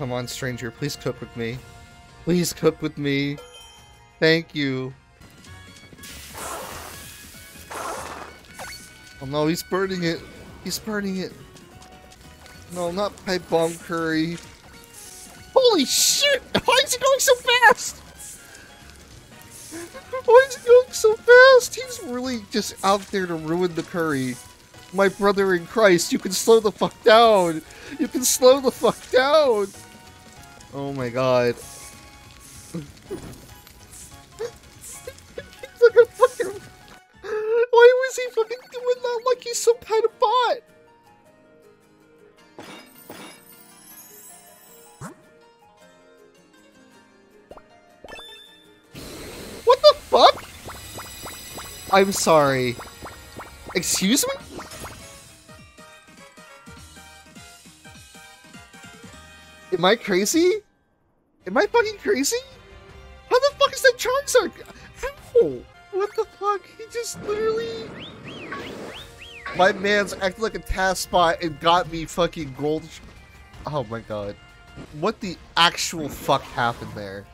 Come on, stranger, please cook with me. Please cook with me. Thank you. Oh no, he's burning it. He's burning it. No, not pipe bomb curry. Holy shit! Why is he going so fast? Why is he going so fast? He's really just out there to ruin the curry. My brother in Christ, you can slow the fuck down. You can slow the fuck down. Oh my god. He's like a fucking... Why was he fucking doing that like he's some kind of bot? What the fuck? I'm sorry. Excuse me? Am I crazy? Am I fucking crazy? How the fuck is that Charizard? Ow! What the fuck? He just literally... My man's acted like a task spot and got me fucking gold... Oh my god. What the actual fuck happened there?